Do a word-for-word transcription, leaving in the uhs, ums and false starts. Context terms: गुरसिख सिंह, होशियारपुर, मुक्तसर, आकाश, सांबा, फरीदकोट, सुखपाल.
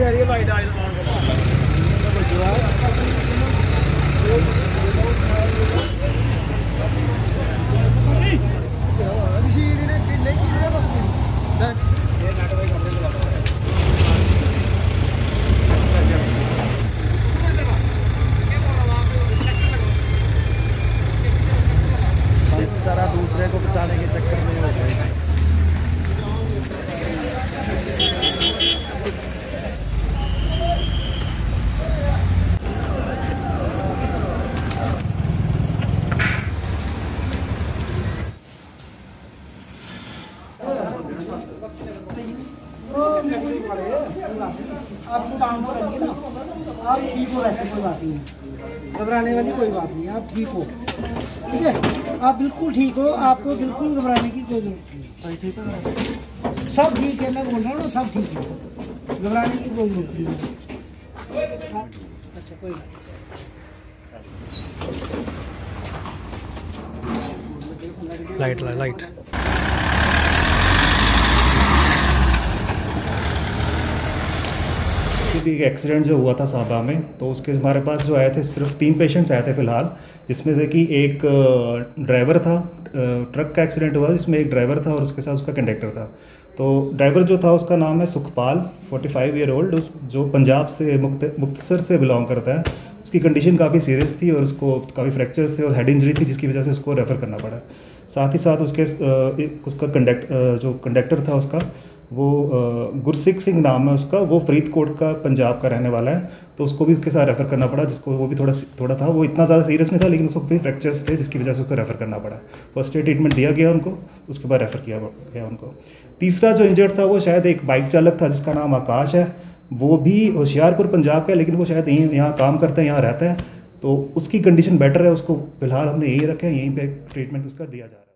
सारा दूसरे को बचाने के चक्कर में हो गया। आपको काम पर रखिए ना, आप ठीक हो, ऐसी कोई बात नहीं, घबराने वाली कोई बात नहीं, आप ठीक हो, ठीक है, आप बिल्कुल ठीक हो, आपको बिल्कुल घबराने की कोई जरूरत नहीं, सब ठीक है, मैं बोल रहा हूँ सब ठीक है, घबराने की कोई जरूरत नहीं। अच्छा कोई बात, लाइट लाइट एक एक्सीडेंट जो हुआ था सांबा में, तो उसके हमारे पास जो आए थे सिर्फ तीन पेशेंट्स आए थे फिलहाल, जिसमें से कि एक ड्राइवर था, ट्रक का एक्सीडेंट हुआ जिसमें एक ड्राइवर था और उसके साथ उसका कंडक्टर था। तो ड्राइवर जो था उसका नाम है सुखपाल, पैंतालीस ईयर ओल्ड, जो पंजाब से मुक्त मुक्तसर से बिलोंग करता है। उसकी कंडीशन काफ़ी सीरियस थी और उसको काफ़ी फ्रैक्चर्स थे और हेड इंजरी थी, जिसकी वजह से उसको रेफ़र करना पड़ा। साथ ही साथ उसके उसका कंडक्ट जो कंडक्टर था उसका, वो गुरसिख सिंह नाम है उसका, वो फरीदकोट का पंजाब का रहने वाला है, तो उसको भी उसके साथ रेफ़र करना पड़ा, जिसको वो भी थोड़ा थोड़ा था, वो इतना ज़्यादा सीरियस नहीं था लेकिन उसको भी फ्रैक्चर्स थे, जिसकी वजह से उसको रेफ़र करना पड़ा। फर्स्ट एड ट्रीटमेंट दिया गया उनको, उसके बाद रेफ़र किया गया उनको। तीसरा जो इंजर्ड था वो शायद एक बाइक चालक था जिसका नाम आकाश है, वो भी होशियारपुर पंजाब का है, लेकिन वो शायद यहीं यहाँ काम करता है, यहाँ रहता है, तो उसकी कंडीशन बेटर है, उसको फिलहाल हमने यहीं रखा है, यहीं पर ट्रीटमेंट उसका दिया जा रहा है।